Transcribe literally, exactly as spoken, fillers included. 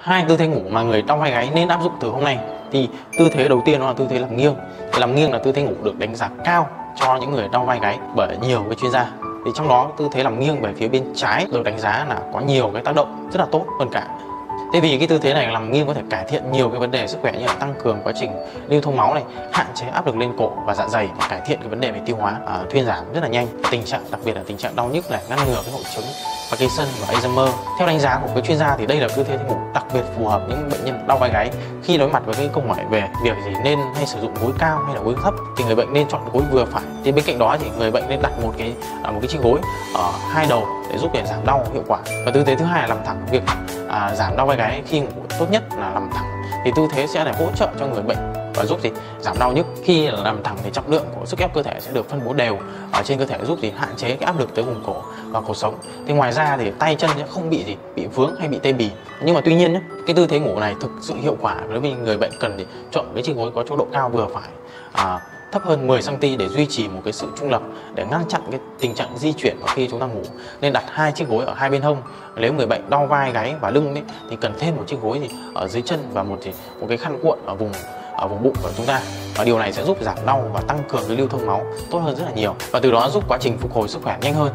hai tư thế ngủ mà người đau vai gáy nên áp dụng từ hôm nay. Thì tư thế đầu tiên đó là tư thế nằm nghiêng. Thì nằm nghiêng là tư thế ngủ được đánh giá cao cho những người đau vai gáy bởi nhiều cái chuyên gia. Thì trong đó tư thế nằm nghiêng về phía bên trái được đánh giá là có nhiều cái tác động rất là tốt hơn cả. Thế vì cái tư thế này nằm nghiêng có thể cải thiện nhiều cái vấn đề sức khỏe như là tăng cường quá trình lưu thông máu này, hạn chế áp lực lên cổ và dạ dày và cải thiện cái vấn đề về tiêu hóa, à, thuyên giảm rất là nhanh tình trạng, đặc biệt là tình trạng đau nhức này, ngăn ngừa cái hội chứng Parkinson và Alzheimer. Theo đánh giá của các chuyên gia thì đây là tư thế ngủ đặc biệt phù hợp những bệnh nhân đau vai gáy khi đối mặt với cái câu hỏi về việc gì nên hay sử dụng gối cao hay là gối thấp thì người bệnh nên chọn gối vừa phải. Thì bên cạnh đó thì người bệnh nên đặt một cái một cái chiếc gối ở hai đầu để giúp để giảm đau hiệu quả. Và tư thế thứ hai là nằm thẳng. Việc à, giảm đau vai gáy khi ngủ tốt nhất là nằm thẳng. Thì tư thế sẽ để hỗ trợ cho người bệnh và giúp gì giảm đau nhức. Khi nằm thẳng thì trọng lượng của sức ép cơ thể sẽ được phân bố đều ở trên cơ thể, giúp gì hạn chế cái áp lực tới vùng cổ và cột sống. Thì ngoài ra thì tay chân sẽ không bị gì bị vướng hay bị tê bì. Nhưng mà tuy nhiên nhé, cái tư thế ngủ này thực sự hiệu quả đối với người bệnh cần thì chọn cái chiếc gối có chỗ độ cao vừa phải, à, thấp hơn mười xăng-ti-mét để duy trì một cái sự trung lập để ngăn chặn cái tình trạng di chuyển khi chúng ta ngủ. Nên đặt hai chiếc gối ở hai bên hông. Nếu người bệnh đau vai gáy và lưng ấy, thì cần thêm một chiếc gối thì ở dưới chân và một thì một cái khăn cuộn ở vùng ở vùng bụng của chúng ta. Và điều này sẽ giúp giảm đau và tăng cường cái lưu thông máu tốt hơn rất là nhiều và từ đó giúp quá trình phục hồi sức khỏe nhanh hơn.